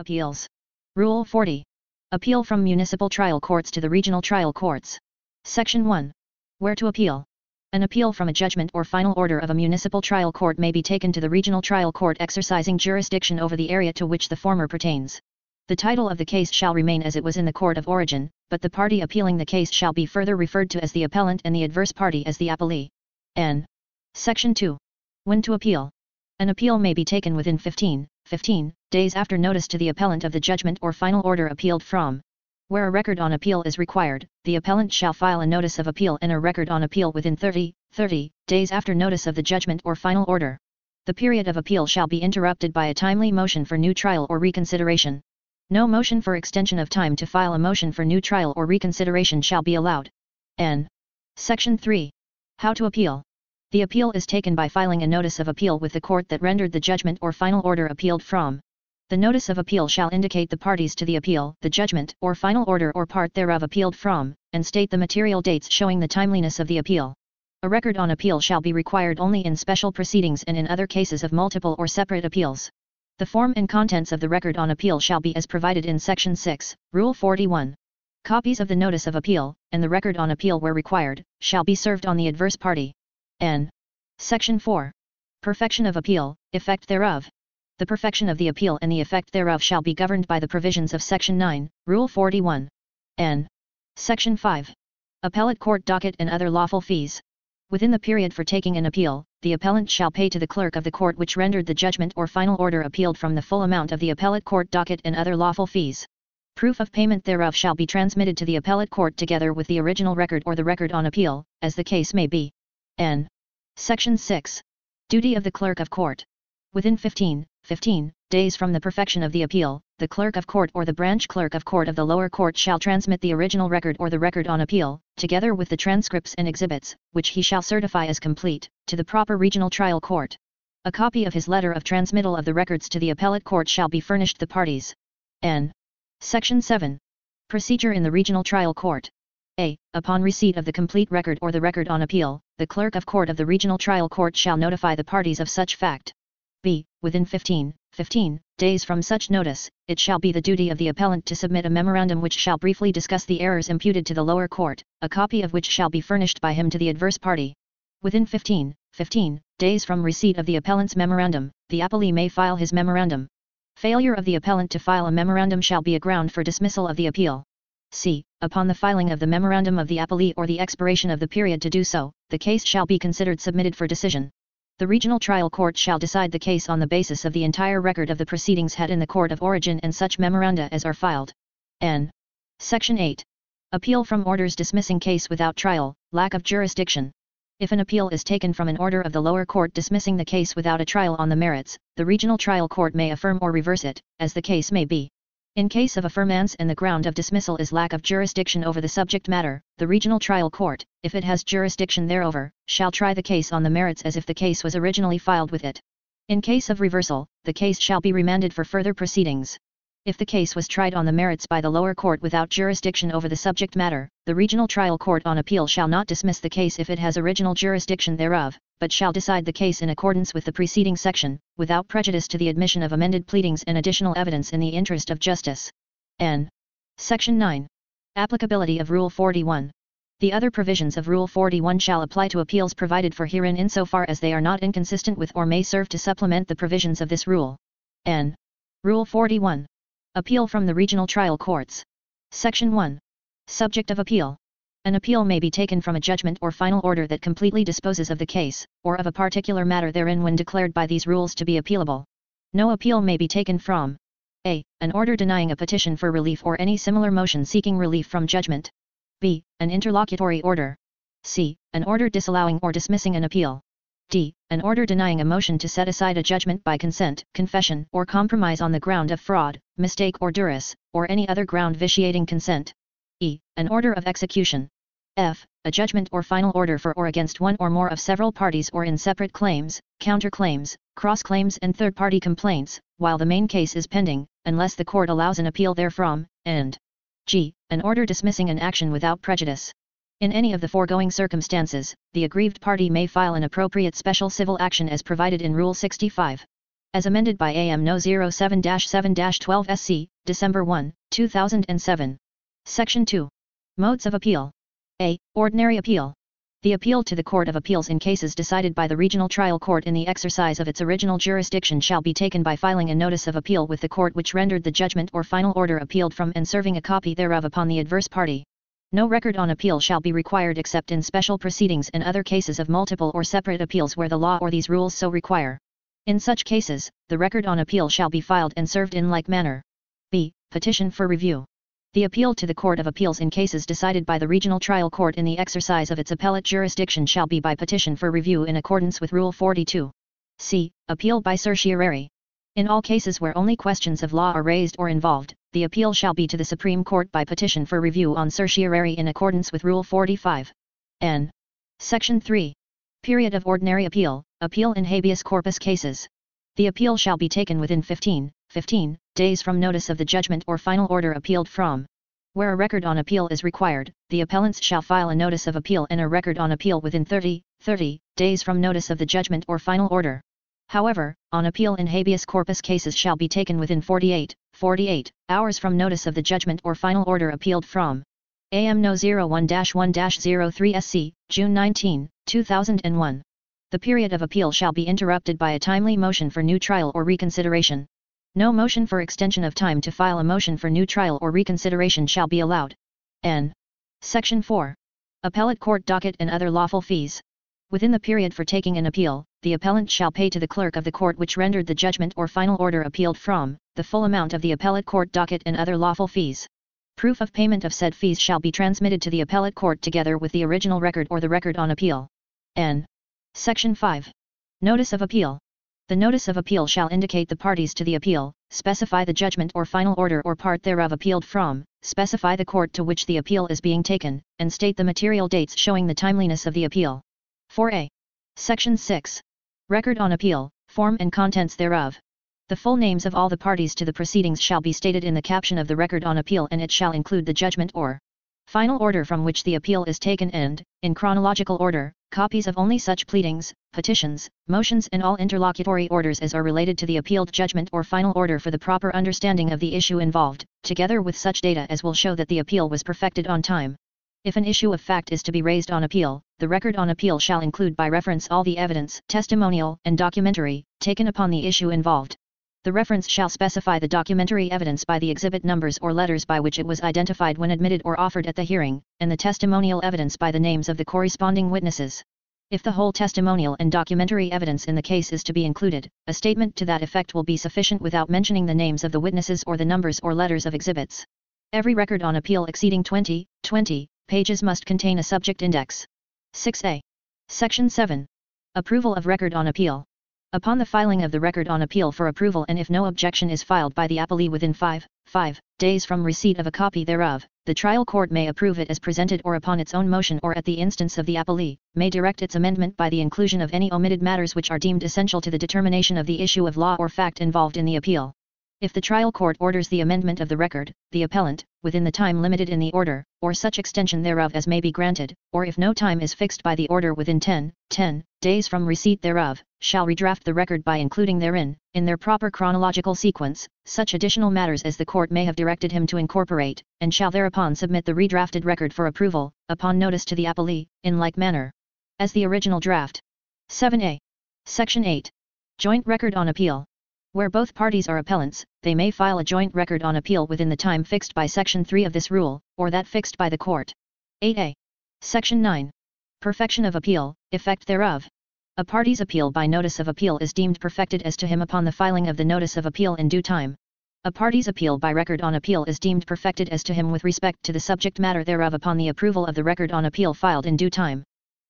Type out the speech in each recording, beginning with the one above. Appeals. Rule 40. Appeal from municipal trial courts to the regional trial courts. Section 1. Where to appeal. An appeal from a judgment or final order of a municipal trial court may be taken to the regional trial court exercising jurisdiction over the area to which the former pertains. The title of the case shall remain as it was in the court of origin, but the party appealing the case shall be further referred to as the appellant and the adverse party as the appellee. N. Section 2. When to appeal. An appeal may be taken within 15 days after notice to the appellant of the judgment or final order appealed from. Where a record on appeal is required, the appellant shall file a notice of appeal and a record on appeal within 30 days after notice of the judgment or final order. The period of appeal shall be interrupted by a timely motion for new trial or reconsideration. No motion for extension of time to file a motion for new trial or reconsideration shall be allowed. N. Section 3. How to appeal. The appeal is taken by filing a notice of appeal with the court that rendered the judgment or final order appealed from. The notice of appeal shall indicate the parties to the appeal, the judgment or final order or part thereof appealed from, and state the material dates showing the timeliness of the appeal. A record on appeal shall be required only in special proceedings and in other cases of multiple or separate appeals. The form and contents of the record on appeal shall be as provided in Section 6, Rule 41. Copies of the notice of appeal, and the record on appeal where required, shall be served on the adverse party. N. Section 4. Perfection of appeal, effect thereof. The perfection of the appeal and the effect thereof shall be governed by the provisions of Section 9, Rule 41. N. Section 5. Appellate court docket and other lawful fees. Within the period for taking an appeal, the appellant shall pay to the clerk of the court which rendered the judgment or final order appealed from the full amount of the appellate court docket and other lawful fees. Proof of payment thereof shall be transmitted to the appellate court together with the original record or the record on appeal, as the case may be. N. Section 6. Duty of the clerk of court. Within 15 days from the perfection of the appeal, the clerk of court or the branch clerk of court of the lower court shall transmit the original record or the record on appeal, together with the transcripts and exhibits, which he shall certify as complete, to the proper regional trial court. A copy of his letter of transmittal of the records to the appellate court shall be furnished the parties. N. Section 7. Procedure in the regional trial court. A. Upon receipt of the complete record or the record on appeal, the clerk of court of the regional trial court shall notify the parties of such fact. B. Within 15 days from such notice, it shall be the duty of the appellant to submit a memorandum which shall briefly discuss the errors imputed to the lower court, a copy of which shall be furnished by him to the adverse party. Within 15 days from receipt of the appellant's memorandum, the appellee may file his memorandum. Failure of the appellant to file a memorandum shall be a ground for dismissal of the appeal. C. Upon the filing of the memorandum of the appellee or the expiration of the period to do so, the case shall be considered submitted for decision. The regional trial court shall decide the case on the basis of the entire record of the proceedings had in the court of origin and such memoranda as are filed. N. Section 8. Appeal from orders dismissing case without trial, lack of jurisdiction. If an appeal is taken from an order of the lower court dismissing the case without a trial on the merits, the regional trial court may affirm or reverse it, as the case may be. In case of affirmance and the ground of dismissal is lack of jurisdiction over the subject matter, the regional trial court, if it has jurisdiction thereover, shall try the case on the merits as if the case was originally filed with it. In case of reversal, the case shall be remanded for further proceedings. If the case was tried on the merits by the lower court without jurisdiction over the subject matter, the regional trial court on appeal shall not dismiss the case if it has original jurisdiction thereof, but shall decide the case in accordance with the preceding section, without prejudice to the admission of amended pleadings and additional evidence in the interest of justice. N. Section 9. Applicability of Rule 41. The other provisions of Rule 41 shall apply to appeals provided for herein insofar as they are not inconsistent with or may serve to supplement the provisions of this rule. N. Rule 41. Appeal from the regional trial courts. Section 1. Subject of appeal. An appeal may be taken from a judgment or final order that completely disposes of the case, or of a particular matter therein when declared by these rules to be appealable. No appeal may be taken from a. An order denying a petition for relief or any similar motion seeking relief from judgment. b. An interlocutory order. c. An order disallowing or dismissing an appeal. d. An order denying a motion to set aside a judgment by consent, confession, or compromise on the ground of fraud, mistake or duress, or any other ground vitiating consent. e. An order of execution. f. A judgment or final order for or against one or more of several parties or in separate claims, counterclaims, cross-claims and third-party complaints, while the main case is pending, unless the court allows an appeal therefrom, and g. An order dismissing an action without prejudice. In any of the foregoing circumstances, the aggrieved party may file an appropriate special civil action as provided in Rule 65. as amended by AM No. 07-7-12 SC, December 1, 2007. Section 2. Modes of Appeal. A. Ordinary Appeal. The appeal to the Court of Appeals in cases decided by the Regional Trial Court in the exercise of its original jurisdiction shall be taken by filing a notice of appeal with the court which rendered the judgment or final order appealed from and serving a copy thereof upon the adverse party. No record on appeal shall be required except in special proceedings and other cases of multiple or separate appeals where the law or these rules so require. In such cases, the record on appeal shall be filed and served in like manner. B. Petition for Review. The appeal to the Court of Appeals in cases decided by the Regional Trial Court in the exercise of its appellate jurisdiction shall be by petition for review in accordance with Rule 42. C. Appeal by certiorari. In all cases where only questions of law are raised or involved, the appeal shall be to the Supreme Court by petition for review on certiorari in accordance with Rule 45. N. Section 3. Period of Ordinary Appeal, Appeal in Habeas Corpus Cases. The appeal shall be taken within 15 days from notice of the judgment or final order appealed from. Where a record on appeal is required, the appellants shall file a notice of appeal and a record on appeal within 30 days from notice of the judgment or final order. However, on appeal in habeas corpus cases shall be taken within 48 hours from notice of the judgment or final order appealed from. AM No. 01-1-03 SC, June 19, 2001. The period of appeal shall be interrupted by a timely motion for new trial or reconsideration. No motion for extension of time to file a motion for new trial or reconsideration shall be allowed. N. Section 4. Appellate Court Docket and Other Lawful Fees. Within the period for taking an appeal, the appellant shall pay to the clerk of the court which rendered the judgment or final order appealed from, the full amount of the appellate court docket and other lawful fees. Proof of payment of said fees shall be transmitted to the appellate court together with the original record or the record on appeal. N. Section 5. Notice of Appeal. The notice of appeal shall indicate the parties to the appeal, specify the judgment or final order or part thereof appealed from, specify the court to which the appeal is being taken, and state the material dates showing the timeliness of the appeal. 4a. Section 6. Record on Appeal, Form and Contents thereof. The full names of all the parties to the proceedings shall be stated in the caption of the record on appeal, and it shall include the judgment or final order from which the appeal is taken and, in chronological order, copies of only such pleadings, petitions, motions and all interlocutory orders as are related to the appealed judgment or final order for the proper understanding of the issue involved, together with such data as will show that the appeal was perfected on time. If an issue of fact is to be raised on appeal, the record on appeal shall include by reference all the evidence, testimonial and documentary, taken upon the issue involved. The reference shall specify the documentary evidence by the exhibit numbers or letters by which it was identified when admitted or offered at the hearing, and the testimonial evidence by the names of the corresponding witnesses. If the whole testimonial and documentary evidence in the case is to be included, a statement to that effect will be sufficient without mentioning the names of the witnesses or the numbers or letters of exhibits. Every record on appeal exceeding 20 pages must contain a subject index. 6a. Section 7. Approval of Record on Appeal. Upon the filing of the record on appeal for approval and if no objection is filed by the appellee within 5 days from receipt of a copy thereof, the trial court may approve it as presented or upon its own motion or at the instance of the appellee, may direct its amendment by the inclusion of any omitted matters which are deemed essential to the determination of the issue of law or fact involved in the appeal. If the trial court orders the amendment of the record, the appellant, within the time limited in the order, or such extension thereof as may be granted, or if no time is fixed by the order within 10 days from receipt thereof, shall redraft the record by including therein, in their proper chronological sequence, such additional matters as the court may have directed him to incorporate, and shall thereupon submit the redrafted record for approval, upon notice to the appellee, in like manner as the original draft. 7a. Section 8. Joint Record on Appeal. Where both parties are appellants, they may file a joint record on appeal within the time fixed by Section 3 of this rule, or that fixed by the court. 8a. Section 9. Perfection of Appeal, Effect thereof. A party's appeal by notice of appeal is deemed perfected as to him upon the filing of the notice of appeal in due time. A party's appeal by record on appeal is deemed perfected as to him with respect to the subject matter thereof upon the approval of the record on appeal filed in due time.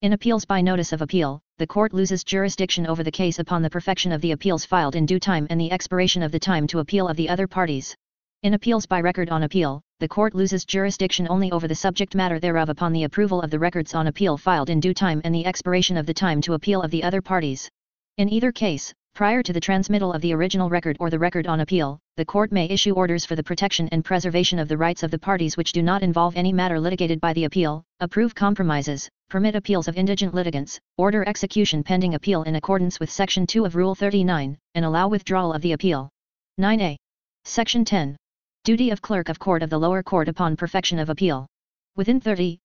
In appeals by notice of appeal, the court loses jurisdiction over the case upon the perfection of the appeals filed in due time and the expiration of the time to appeal of the other parties. In appeals by record on appeal, the court loses jurisdiction only over the subject matter thereof upon the approval of the records on appeal filed in due time and the expiration of the time to appeal of the other parties. In either case, Prior to the transmittal of the original record or the record on appeal, the court may issue orders for the protection and preservation of the rights of the parties which do not involve any matter litigated by the appeal, approve compromises, permit appeals of indigent litigants, order execution pending appeal in accordance with Section 2 of Rule 39, and allow withdrawal of the appeal. 9a. Section 10. Duty of Clerk of Court of the Lower Court upon perfection of appeal. Within 30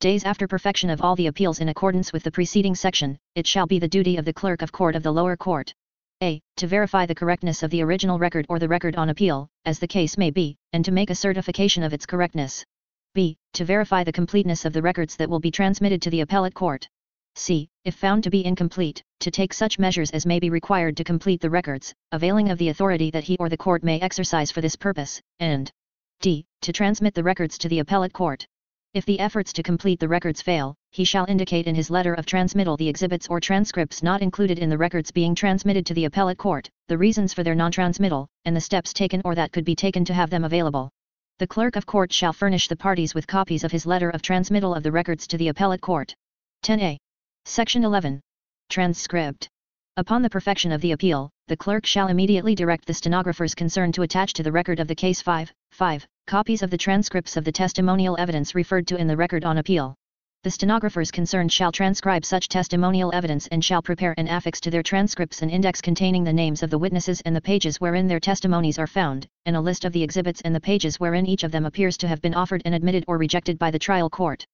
days after perfection of all the appeals in accordance with the preceding section, it shall be the duty of the Clerk of Court of the Lower Court: a. to verify the correctness of the original record or the record on appeal, as the case may be, and to make a certification of its correctness; b. to verify the completeness of the records that will be transmitted to the appellate court; c. if found to be incomplete, to take such measures as may be required to complete the records, availing of the authority that he or the court may exercise for this purpose; and d. to transmit the records to the appellate court. If the efforts to complete the records fail, he shall indicate in his letter of transmittal the exhibits or transcripts not included in the records being transmitted to the appellate court, the reasons for their non-transmittal, and the steps taken or that could be taken to have them available. The clerk of court shall furnish the parties with copies of his letter of transmittal of the records to the appellate court. 10a. Section 11. Transcript. Upon the perfection of the appeal, the clerk shall immediately direct the stenographers concerned to attach to the record of the case 5 copies of the transcripts of the testimonial evidence referred to in the record on appeal. The stenographers concerned shall transcribe such testimonial evidence and shall prepare and affix to their transcripts an index containing the names of the witnesses and the pages wherein their testimonies are found, and a list of the exhibits and the pages wherein each of them appears to have been offered and admitted or rejected by the trial court.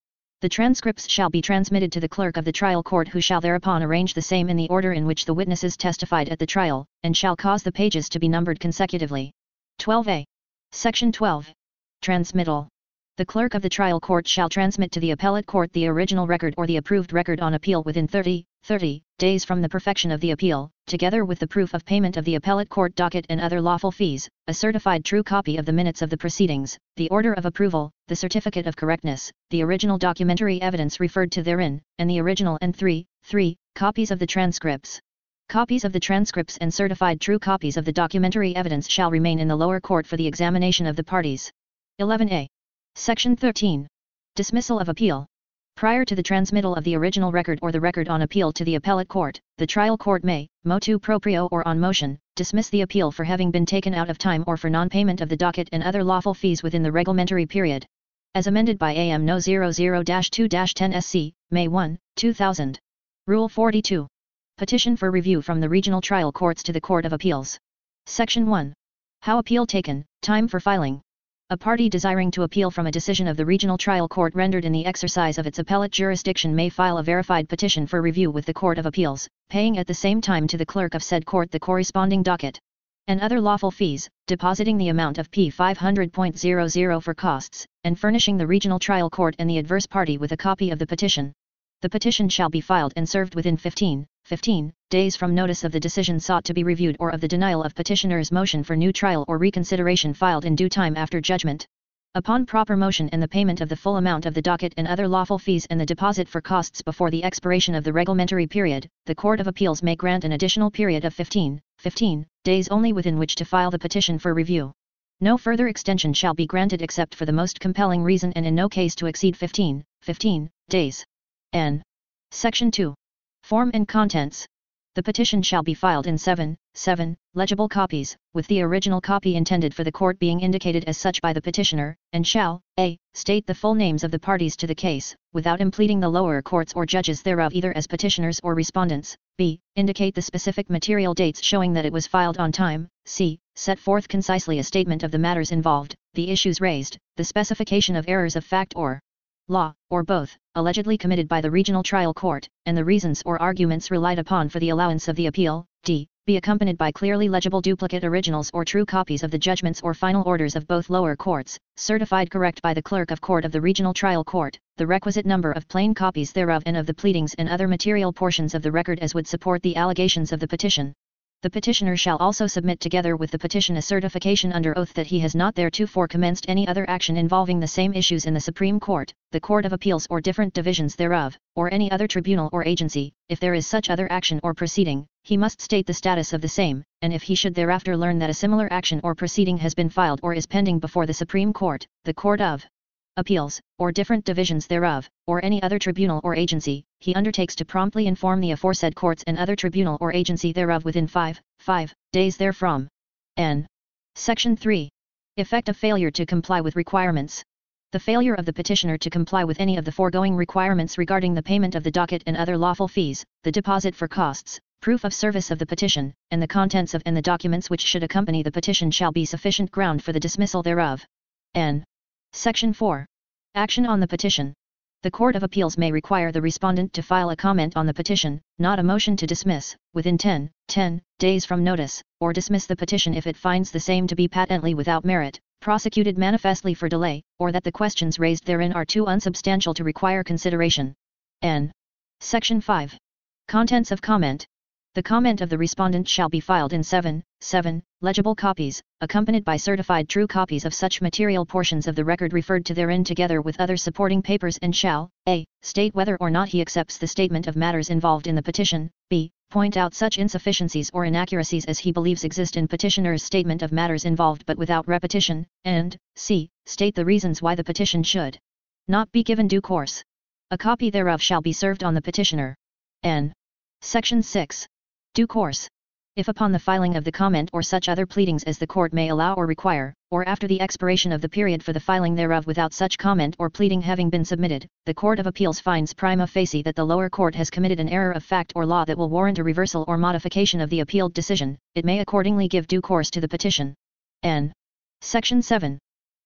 The transcripts shall be transmitted to the clerk of the trial court, who shall thereupon arrange the same in the order in which the witnesses testified at the trial, and shall cause the pages to be numbered consecutively. 12a. Section 12. Transmittal. The clerk of the trial court shall transmit to the appellate court the original record or the approved record on appeal within 30 days from the perfection of the appeal, together with the proof of payment of the appellate court docket and other lawful fees, a certified true copy of the minutes of the proceedings, the order of approval, the certificate of correctness, the original documentary evidence referred to therein, and the original and 3 copies of the transcripts. Copies of the transcripts and certified true copies of the documentary evidence shall remain in the lower court for the examination of the parties. 11a. Section 13. Dismissal of appeal. Prior to the transmittal of the original record or the record on appeal to the appellate court, the trial court may, motu proprio or on motion, dismiss the appeal for having been taken out of time or for non-payment of the docket and other lawful fees within the reglementary period, as amended by AM No. 00-2-10 SC, May 1, 2000. Rule 42. Petition for review from the regional trial courts to the Court of Appeals. Section 1. How appeal taken, time for filing. A party desiring to appeal from a decision of the regional trial court rendered in the exercise of its appellate jurisdiction may file a verified petition for review with the Court of Appeals, paying at the same time to the clerk of said court the corresponding docket and other lawful fees, depositing the amount of P500.00 for costs, and furnishing the regional trial court and the adverse party with a copy of the petition. The petition shall be filed and served within 15 days from notice of the decision sought to be reviewed or of the denial of petitioner's motion for new trial or reconsideration filed in due time after judgment. Upon proper motion and the payment of the full amount of the docket and other lawful fees and the deposit for costs before the expiration of the reglementary period, the Court of Appeals may grant an additional period of 15 days only within which to file the petition for review. No further extension shall be granted except for the most compelling reason and in no case to exceed 15 days. N. Section 2. Form and contents. The petition shall be filed in 7 legible copies, with the original copy intended for the court being indicated as such by the petitioner, and shall, a. state the full names of the parties to the case, without impleading the lower courts or judges thereof either as petitioners or respondents, b. indicate the specific material dates showing that it was filed on time, c. set forth concisely a statement of the matters involved, the issues raised, the specification of errors of fact or law, or both, allegedly committed by the regional trial court, and the reasons or arguments relied upon for the allowance of the appeal, d. be accompanied by clearly legible duplicate originals or true copies of the judgments or final orders of both lower courts, certified correct by the clerk of court of the regional trial court, the requisite number of plain copies thereof and of the pleadings and other material portions of the record as would support the allegations of the petition. The petitioner shall also submit together with the petition a certification under oath that he has not theretofore commenced any other action involving the same issues in the Supreme Court, the Court of Appeals or different divisions thereof, or any other tribunal or agency. If there is such other action or proceeding, he must state the status of the same, and if he should thereafter learn that a similar action or proceeding has been filed or is pending before the Supreme Court, the Court of appeals, or different divisions thereof, or any other tribunal or agency, he undertakes to promptly inform the aforesaid courts and other tribunal or agency thereof within 5 days therefrom. N. Section 3. Effect of failure to comply with requirements. The failure of the petitioner to comply with any of the foregoing requirements regarding the payment of the docket and other lawful fees, the deposit for costs, proof of service of the petition, and the contents of and the documents which should accompany the petition shall be sufficient ground for the dismissal thereof. N. Section 4. Action on the petition. The Court of Appeals may require the respondent to file a comment on the petition, not a motion to dismiss, within 10 days from notice, or dismiss the petition if it finds the same to be patently without merit, prosecuted manifestly for delay, or that the questions raised therein are too unsubstantial to require consideration. N. Section 5. Contents of comment. The comment of the respondent shall be filed in 7 legible copies, accompanied by certified true copies of such material portions of the record referred to therein together with other supporting papers, and shall, a. state whether or not he accepts the statement of matters involved in the petition, b. point out such insufficiencies or inaccuracies as he believes exist in petitioner's statement of matters involved but without repetition, and c. state the reasons why the petition should not be given due course. A copy thereof shall be served on the petitioner. N. Section 6. Due course. If upon the filing of the comment or such other pleadings as the court may allow or require, or after the expiration of the period for the filing thereof without such comment or pleading having been submitted, the Court of Appeals finds prima facie that the lower court has committed an error of fact or law that will warrant a reversal or modification of the appealed decision, it may accordingly give due course to the petition. N. Section 7.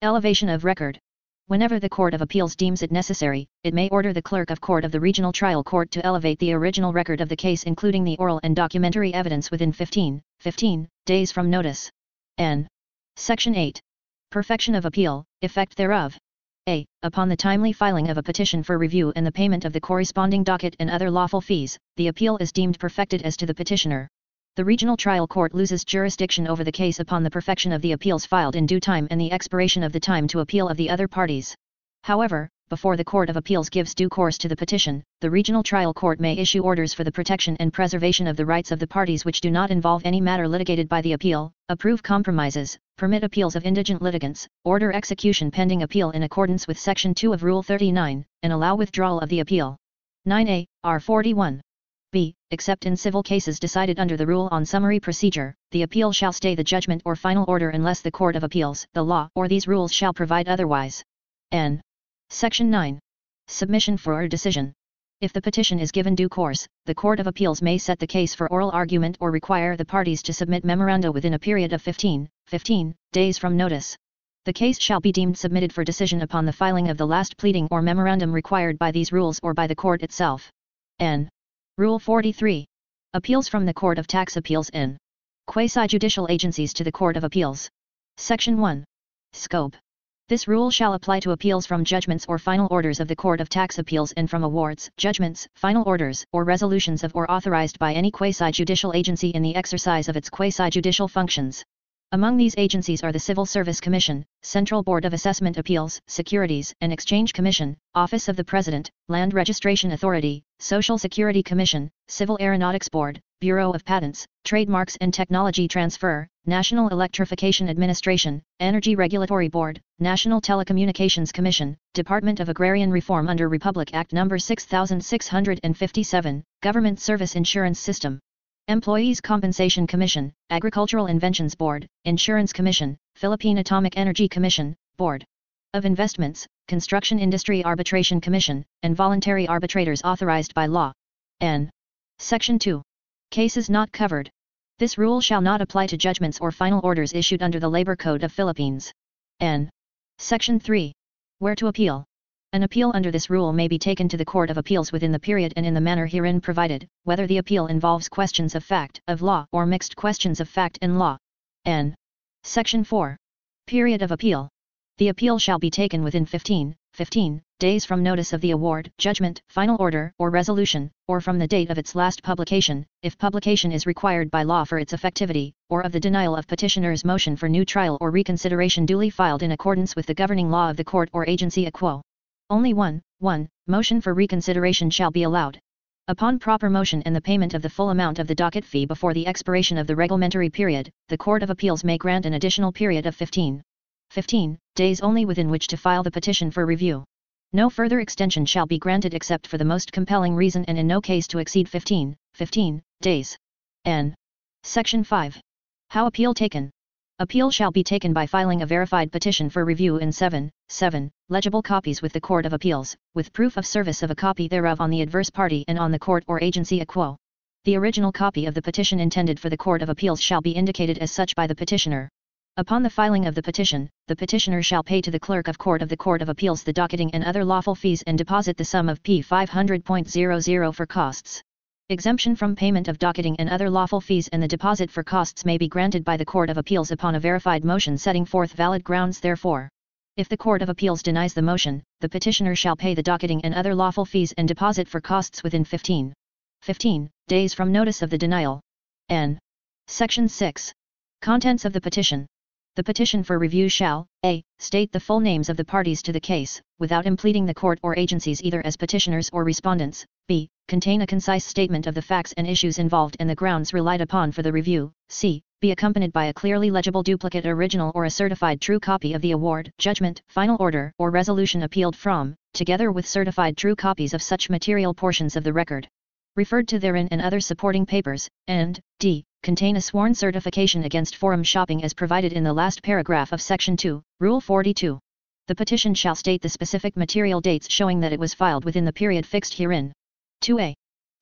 Elevation of record. Whenever the Court of Appeals deems it necessary, it may order the Clerk of Court of the Regional Trial Court to elevate the original record of the case including the oral and documentary evidence within 15 days from notice. N. Section 8. Perfection of appeal, effect thereof. A. Upon the timely filing of a petition for review and the payment of the corresponding docket and other lawful fees, the appeal is deemed perfected as to the petitioner. The Regional Trial Court loses jurisdiction over the case upon the perfection of the appeals filed in due time and the expiration of the time to appeal of the other parties. However, before the Court of Appeals gives due course to the petition, the Regional Trial Court may issue orders for the protection and preservation of the rights of the parties which do not involve any matter litigated by the appeal, approve compromises, permit appeals of indigent litigants, order execution pending appeal in accordance with Section 2 of Rule 39, and allow withdrawal of the appeal. 9a, R41. B. Except in civil cases decided under the rule on summary procedure, the appeal shall stay the judgment or final order unless the Court of Appeals, the law, or these rules shall provide otherwise. N. Section 9. Submission for a decision. If the petition is given due course, the Court of Appeals may set the case for oral argument or require the parties to submit memoranda within a period of 15 days from notice. The case shall be deemed submitted for decision upon the filing of the last pleading or memorandum required by these rules or by the Court itself. N. Rule 43. Appeals from the Court of Tax Appeals in quasi-judicial agencies to the Court of Appeals. Section 1. Scope. This rule shall apply to appeals from judgments or final orders of the Court of Tax Appeals and from awards, judgments, final orders, or resolutions of or authorized by any quasi-judicial agency in the exercise of its quasi-judicial functions. Among these agencies are the Civil Service Commission, Central Board of Assessment Appeals, Securities and Exchange Commission, Office of the President, Land Registration Authority, Social Security Commission, Civil Aeronautics Board, Bureau of Patents, Trademarks and Technology Transfer, National Electrification Administration, Energy Regulatory Board, National Telecommunications Commission, Department of Agrarian Reform under Republic Act No. 6657, Government Service Insurance System. Employees Compensation Commission, Agricultural Inventions Board, Insurance Commission, Philippine Atomic Energy Commission, Board of Investments, Construction Industry Arbitration Commission, and voluntary arbitrators authorized by law. N. Section 2. Cases not covered. This rule shall not apply to judgments or final orders issued under the Labor Code of Philippines. N. Section 3. Where to appeal. An appeal under this rule may be taken to the Court of Appeals within the period and in the manner herein provided, whether the appeal involves questions of fact, of law, or mixed questions of fact and law. N. Section 4. Period of appeal. The appeal shall be taken within 15 days from notice of the award, judgment, final order, or resolution, or from the date of its last publication, if publication is required by law for its effectivity, or of the denial of petitioner's motion for new trial or reconsideration duly filed in accordance with the governing law of the court or agency a quo. Only one motion for reconsideration shall be allowed. Upon proper motion and the payment of the full amount of the docket fee before the expiration of the reglementary period, the Court of Appeals may grant an additional period of 15 days only within which to file the petition for review. No further extension shall be granted except for the most compelling reason and in no case to exceed 15 days. N. Section 5. How appeal taken? Appeal shall be taken by filing a verified petition for review in 7 legible copies with the Court of Appeals, with proof of service of a copy thereof on the adverse party and on the court or agency ex quo. The original copy of the petition intended for the Court of Appeals shall be indicated as such by the petitioner. Upon the filing of the petitioner shall pay to the Clerk of Court of the Court of Appeals the docketing and other lawful fees and deposit the sum of P$500.00 for costs. Exemption from payment of docketing and other lawful fees and the deposit for costs may be granted by the Court of Appeals upon a verified motion setting forth valid grounds therefor. If the Court of Appeals denies the motion, the petitioner shall pay the docketing and other lawful fees and deposit for costs within 15 days from notice of the denial. N. Section 6. Contents of the petition. The petition for review shall, a. state the full names of the parties to the case, without impleading the court or agencies either as petitioners or respondents, b. contain a concise statement of the facts and issues involved and the grounds relied upon for the review, c. be accompanied by a clearly legible duplicate original or a certified true copy of the award, judgment, final order, or resolution appealed from, together with certified true copies of such material portions of the record referred to therein and other supporting papers, and d. contain a sworn certification against forum shopping as provided in the last paragraph of Section 2, Rule 42. The petition shall state the specific material dates showing that it was filed within the period fixed herein. 2a.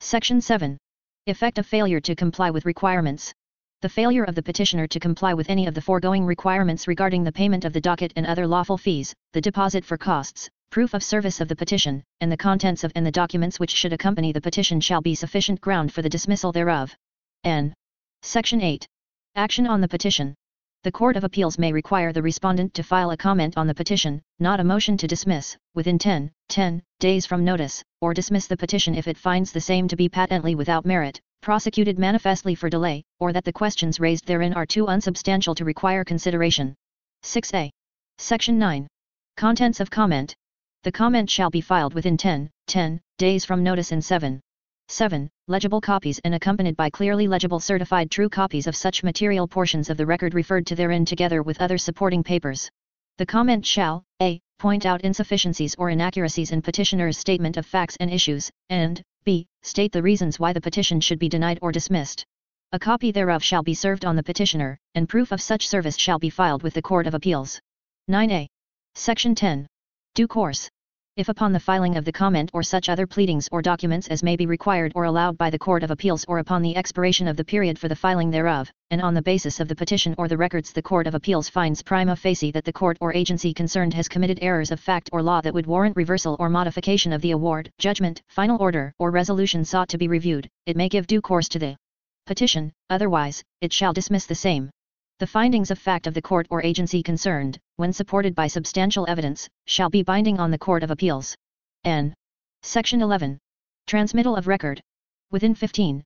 Section 7. Effect of failure to comply with requirements. The failure of the petitioner to comply with any of the foregoing requirements regarding the payment of the docket and other lawful fees, the deposit for costs, proof of service of the petition, and the contents of and the documents which should accompany the petition shall be sufficient ground for the dismissal thereof. N. Section 8. Action on the petition. The Court of Appeals may require the respondent to file a comment on the petition, not a motion to dismiss, within 10 days from notice, or dismiss the petition if it finds the same to be patently without merit, prosecuted manifestly for delay, or that the questions raised therein are too unsubstantial to require consideration. 6a. Section 9. Contents of comment. The comment shall be filed within 10 days from notice in 7 legible copies and accompanied by clearly legible certified true copies of such material portions of the record referred to therein together with other supporting papers. The comment shall, a. point out insufficiencies or inaccuracies in petitioner's statement of facts and issues, and, b. state the reasons why the petition should be denied or dismissed. A copy thereof shall be served on the petitioner, and proof of such service shall be filed with the Court of Appeals. 9a. Section 10. Due course. If upon the filing of the comment or such other pleadings or documents as may be required or allowed by the Court of Appeals or upon the expiration of the period for the filing thereof, and on the basis of the petition or the records the Court of Appeals finds prima facie that the court or agency concerned has committed errors of fact or law that would warrant reversal or modification of the award, judgment, final order, or resolution sought to be reviewed, it may give due course to the petition, otherwise, it shall dismiss the same. The findings of fact of the court or agency concerned, when supported by substantial evidence, shall be binding on the Court of Appeals. N. Section 11. Transmittal of record. Within 15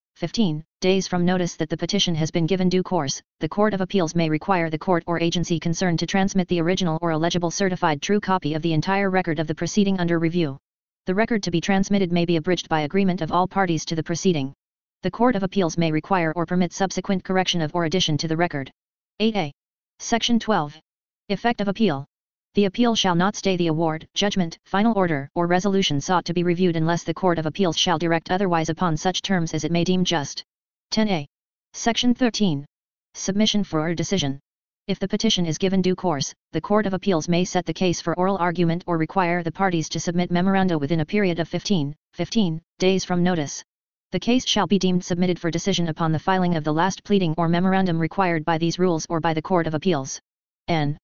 days from notice that the petition has been given due course, the Court of Appeals may require the court or agency concerned to transmit the original or legible certified true copy of the entire record of the proceeding under review. The record to be transmitted may be abridged by agreement of all parties to the proceeding. The Court of Appeals may require or permit subsequent correction of or addition to the record. 8a. Section 12. Effect of appeal. The appeal shall not stay the award, judgment, final order, or resolution sought to be reviewed unless the Court of Appeals shall direct otherwise upon such terms as it may deem just. 10a. Section 13. Submission for a decision. If the petition is given due course, the Court of Appeals may set the case for oral argument or require the parties to submit memoranda within a period of 15 days from notice. The case shall be deemed submitted for decision upon the filing of the last pleading or memorandum required by these rules or by the Court of Appeals. N.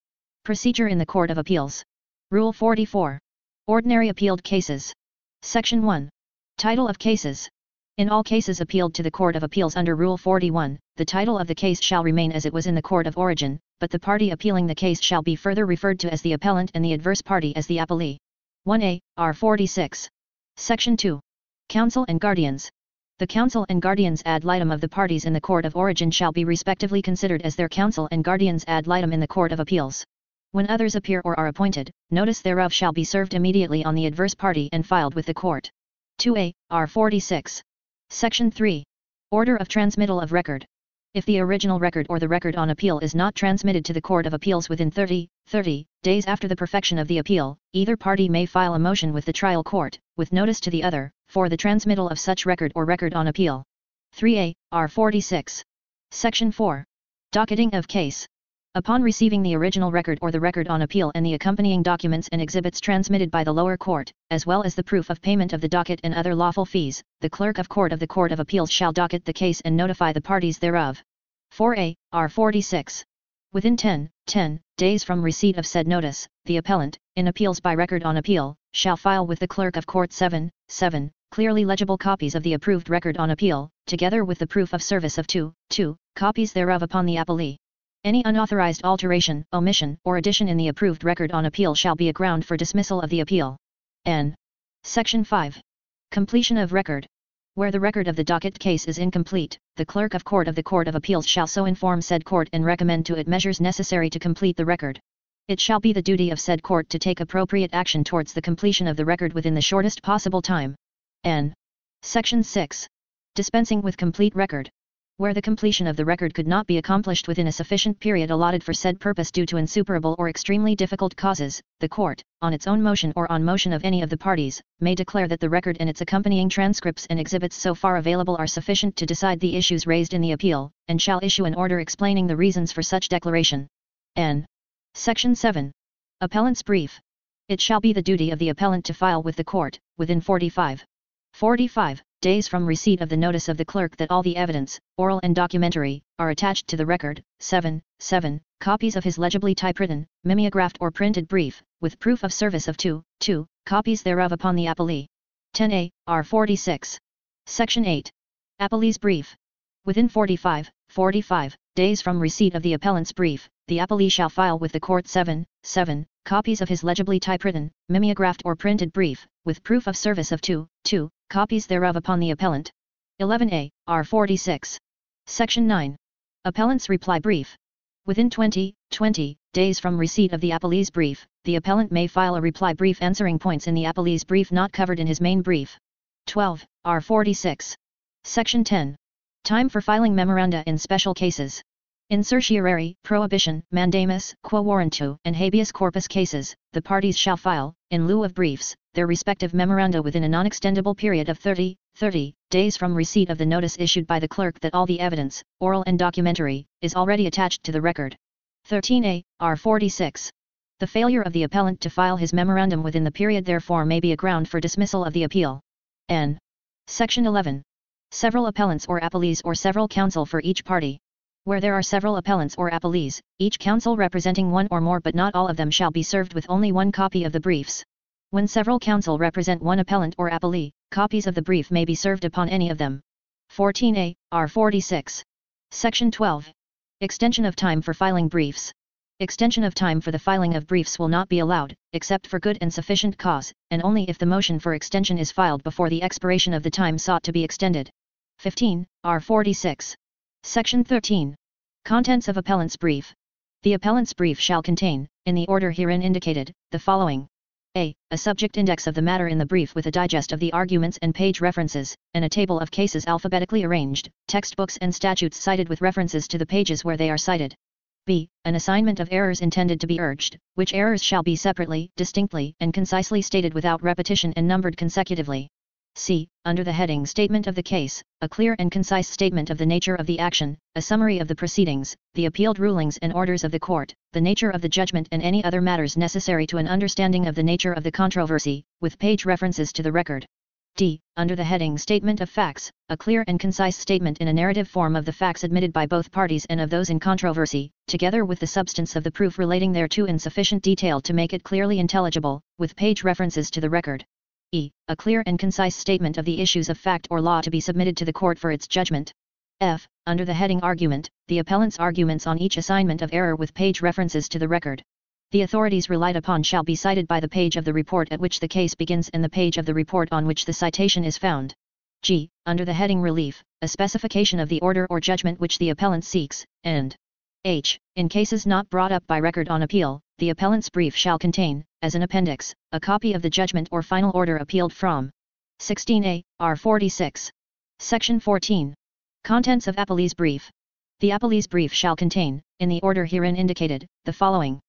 Procedure in the Court of Appeals. Rule 44. Ordinary appealed cases. Section 1. Title of cases. In all cases appealed to the Court of Appeals under Rule 41, the title of the case shall remain as it was in the court of origin, but the party appealing the case shall be further referred to as the appellant and the adverse party as the appellee. 1a, R46. Section 2. Counsel and guardians. The counsel and guardians ad litem of the parties in the court of origin shall be respectively considered as their counsel and guardians ad litem in the Court of Appeals. When others appear or are appointed, notice thereof shall be served immediately on the adverse party and filed with the court. 2a, R46. Section 3. Order of transmittal of record. If the original record or the record on appeal is not transmitted to the Court of Appeals within 30, 30 days after the perfection of the appeal, either party may file a motion with the trial court, with notice to the other, for the transmittal of such record or record on appeal. 3a, R. 46. Section 4. Docketing of case. Upon receiving the original record or the record on appeal and the accompanying documents and exhibits transmitted by the lower court, as well as the proof of payment of the docket and other lawful fees, the clerk of court of the Court of Appeals shall docket the case and notify the parties thereof. 4a, R. 46. Within 10 days from receipt of said notice, the appellant, in appeals by record on appeal, shall file with the clerk of court 7 clearly legible copies of the approved record on appeal, together with the proof of service of 2 copies thereof upon the appellee. Any unauthorized alteration, omission, or addition in the approved record on appeal shall be a ground for dismissal of the appeal. N. Section 5. Completion of record. Where the record of the docket case is incomplete, the clerk of court of the Court of Appeals shall so inform said court and recommend to it measures necessary to complete the record. It shall be the duty of said court to take appropriate action towards the completion of the record within the shortest possible time. N. Section 6. Dispensing with complete record. Where the completion of the record could not be accomplished within a sufficient period allotted for said purpose due to insuperable or extremely difficult causes, the court, on its own motion or on motion of any of the parties, may declare that the record and its accompanying transcripts and exhibits so far available are sufficient to decide the issues raised in the appeal, and shall issue an order explaining the reasons for such declaration. N. Section 7. Appellant's brief. It shall be the duty of the appellant to file with the court, within 45 days from receipt of the notice of the clerk that all the evidence, oral and documentary, are attached to the record, 7 copies of his legibly typewritten, mimeographed or printed brief, with proof of service of 2 copies thereof upon the appellee. 10a, R. 46. Section 8. Appellee's brief. Within 45 days from receipt of the appellant's brief, the appellee shall file with the court 7 copies of his legibly typewritten, mimeographed or printed brief, with proof of service of 2 copies thereof upon the appellant. 11a, R. 46. Section 9. Appellant's reply brief. Within 20 days from receipt of the appellee's brief, the appellant may file a reply brief answering points in the appellee's brief not covered in his main brief. 12, R. 46. Section 10. Time for filing memoranda in special cases. In certiorari, prohibition, mandamus, quo warranto, and habeas corpus cases, the parties shall file, in lieu of briefs, their respective memoranda within a non-extendable period of 30 days from receipt of the notice issued by the clerk that all the evidence, oral and documentary, is already attached to the record. 13a, R. 46. The failure of the appellant to file his memorandum within the period therefore may be a ground for dismissal of the appeal. N. Section 11. Several appellants or appellees or several counsel for each party. Where there are several appellants or appellees, each counsel representing one or more but not all of them shall be served with only one copy of the briefs. When several counsel represent one appellant or appellee, copies of the brief may be served upon any of them. 14a, R. 46. Section 12. Extension of time for filing briefs. Extension of time for the filing of briefs will not be allowed, except for good and sufficient cause, and only if the motion for extension is filed before the expiration of the time sought to be extended. 15, R. 46. Section 13. Contents of appellant's brief. The appellant's brief shall contain, in the order herein indicated, the following. A. A subject index of the matter in the brief with a digest of the arguments and page references, and a table of cases alphabetically arranged, textbooks and statutes cited with references to the pages where they are cited. B. An assignment of errors intended to be urged, which errors shall be separately, distinctly, and concisely stated without repetition and numbered consecutively. C. Under the heading Statement of the Case, a clear and concise statement of the nature of the action, a summary of the proceedings, the appealed rulings and orders of the court, the nature of the judgment and any other matters necessary to an understanding of the nature of the controversy, with page references to the record. D. Under the heading Statement of Facts, a clear and concise statement in a narrative form of the facts admitted by both parties and of those in controversy, together with the substance of the proof relating thereto in sufficient detail to make it clearly intelligible, with page references to the record. E. A clear and concise statement of the issues of fact or law to be submitted to the court for its judgment. F. Under the heading Argument, the appellant's arguments on each assignment of error with page references to the record. The authorities relied upon shall be cited by the page of the report at which the case begins and the page of the report on which the citation is found. G. Under the heading Relief, a specification of the order or judgment which the appellant seeks, and H. In cases not brought up by record on appeal, the appellant's brief shall contain, as an appendix, a copy of the judgment or final order appealed from. 16a, R. 46. Section 14. Contents of appellee's brief. The appellee's brief shall contain, in the order herein indicated, the following.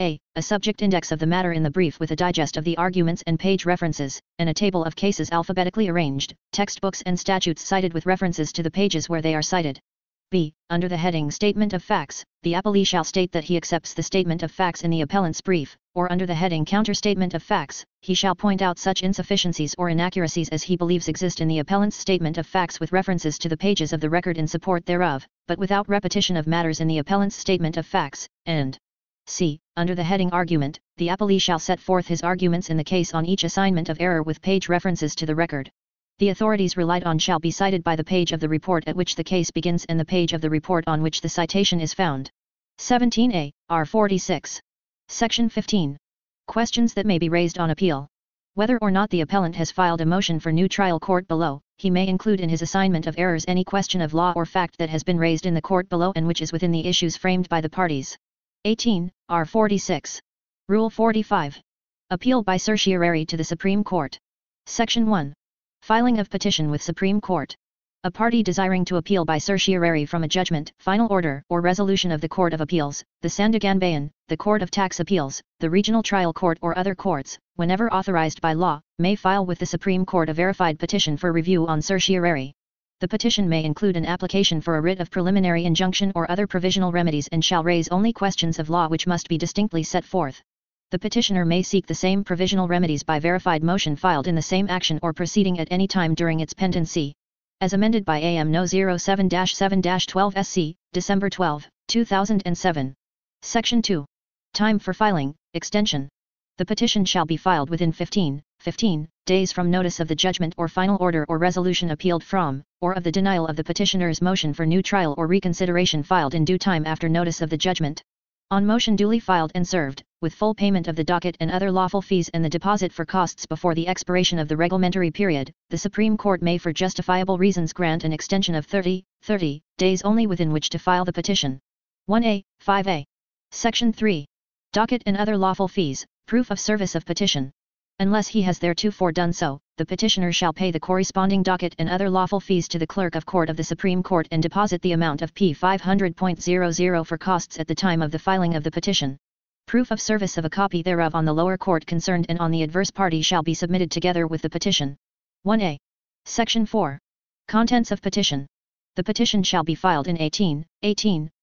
A. A subject index of the matter in the brief with a digest of the arguments and page references, and a table of cases alphabetically arranged, textbooks and statutes cited with references to the pages where they are cited. B. Under the heading Statement of Facts, the appellee shall state that he accepts the statement of facts in the appellant's brief, or under the heading Counterstatement of Facts, he shall point out such insufficiencies or inaccuracies as he believes exist in the appellant's statement of facts with references to the pages of the record in support thereof, but without repetition of matters in the appellant's statement of facts, and C. Under the heading Argument, the appellee shall set forth his arguments in the case on each assignment of error with page references to the record. The authorities relied on shall be cited by the page of the report at which the case begins and the page of the report on which the citation is found. 17a, R46. Section 15. Questions that may be raised on appeal. Whether or not the appellant has filed a motion for new trial court below, he may include in his assignment of errors any question of law or fact that has been raised in the court below and which is within the issues framed by the parties. 18, R46. Rule 45. Appeal by certiorari to the Supreme Court. Section 1. Filing of petition with Supreme Court. A party desiring to appeal by certiorari from a judgment, final order, or resolution of the Court of Appeals, the Sandaganbayan, the Court of Tax Appeals, the Regional Trial Court or other courts, whenever authorized by law, may file with the Supreme Court a verified petition for review on certiorari. The petition may include an application for a writ of preliminary injunction or other provisional remedies and shall raise only questions of law which must be distinctly set forth. The petitioner may seek the same provisional remedies by verified motion filed in the same action or proceeding at any time during its pendency. As amended by AM No. 07-7-12 SC, December 12, 2007. Section 2. Time for filing, extension. The petition shall be filed within 15 days from notice of the judgment or final order or resolution appealed from, or of the denial of the petitioner's motion for new trial or reconsideration filed in due time after notice of the judgment. On motion duly filed and served, with full payment of the docket and other lawful fees and the deposit for costs before the expiration of the reglementary period, the Supreme Court may for justifiable reasons grant an extension of 30 days only within which to file the petition. 1A, 5A. Section 3. Docket and other lawful fees, proof of service of petition. Unless he has theretofore done so, the petitioner shall pay the corresponding docket and other lawful fees to the Clerk of Court of the Supreme Court and deposit the amount of P500.00 for costs at the time of the filing of the petition. Proof of service of a copy thereof on the lower court concerned and on the adverse party shall be submitted together with the petition. 1A. Section 4. Contents of petition. The petition shall be filed in 18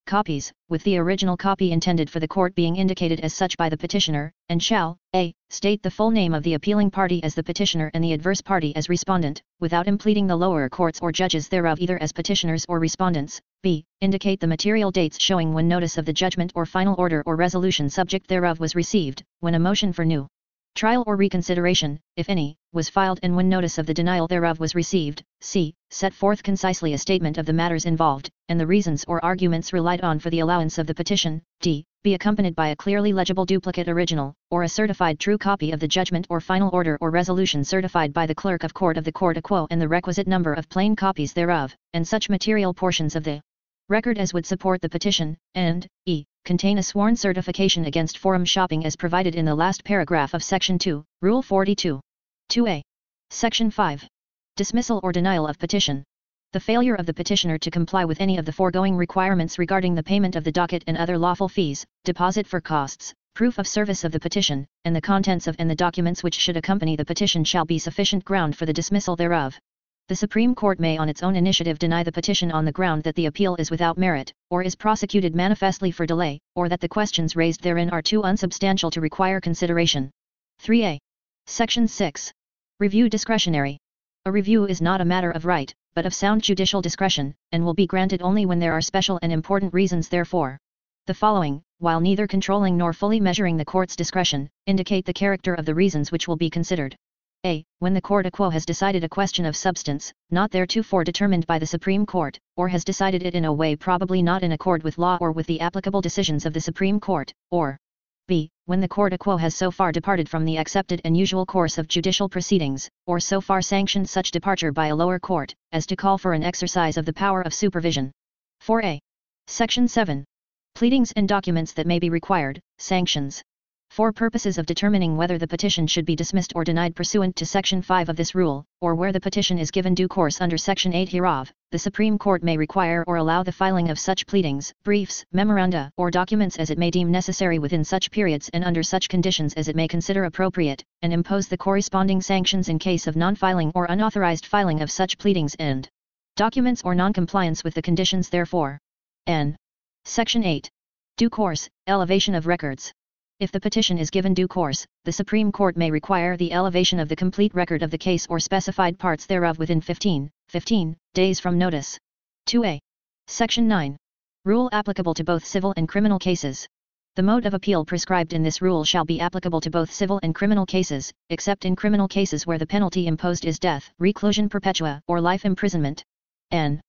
copies, with the original copy intended for the court being indicated as such by the petitioner, and shall, a. state the full name of the appealing party as the petitioner and the adverse party as respondent, without impleading the lower courts or judges thereof either as petitioners or respondents, b. indicate the material dates showing when notice of the judgment or final order or resolution subject thereof was received, when a motion for new trial or reconsideration, if any, was filed and when notice of the denial thereof was received, c. set forth concisely a statement of the matters involved, and the reasons or arguments relied on for the allowance of the petition, d. be accompanied by a clearly legible duplicate original, or a certified true copy of the judgment or final order or resolution certified by the Clerk of Court of the Court Quo and the requisite number of plain copies thereof, and such material portions of the record as would support the petition, and, e. contain a sworn certification against forum shopping as provided in the last paragraph of Section 2, Rule 42. 2a. Section 5. Dismissal or denial of petition. The failure of the petitioner to comply with any of the foregoing requirements regarding the payment of the docket and other lawful fees, deposit for costs, proof of service of the petition, and the contents of and the documents which should accompany the petition shall be sufficient ground for the dismissal thereof. The Supreme Court may on its own initiative deny the petition on the ground that the appeal is without merit, or is prosecuted manifestly for delay, or that the questions raised therein are too unsubstantial to require consideration. 3a. Section 6. Review discretionary. A review is not a matter of right, but of sound judicial discretion, and will be granted only when there are special and important reasons therefor. The following, while neither controlling nor fully measuring the court's discretion, indicate the character of the reasons which will be considered. A. When the Court Quo has decided a question of substance, not theretofore determined by the Supreme Court, or has decided it in a way probably not in accord with law or with the applicable decisions of the Supreme Court, or B. When the Court Quo has so far departed from the accepted and usual course of judicial proceedings, or so far sanctioned such departure by a lower court, as to call for an exercise of the power of supervision. 4a. Section 7. Pleadings and documents that may be required, sanctions. for purposes of determining whether the petition should be dismissed or denied pursuant to Section 5 of this rule, or where the petition is given due course under Section 8 hereof, the Supreme Court may require or allow the filing of such pleadings, briefs, memoranda, or documents as it may deem necessary within such periods and under such conditions as it may consider appropriate, and impose the corresponding sanctions in case of non-filing or unauthorized filing of such pleadings and documents or non-compliance with the conditions therefore. N. Section 8. Due course, elevation of records. If the petition is given due course, the Supreme Court may require the elevation of the complete record of the case or specified parts thereof within 15 days from notice. 2a. Section 9. Rule applicable to both civil and criminal cases. The mode of appeal prescribed in this rule shall be applicable to both civil and criminal cases, except in criminal cases where the penalty imposed is death, reclusion perpetua, or life imprisonment. N.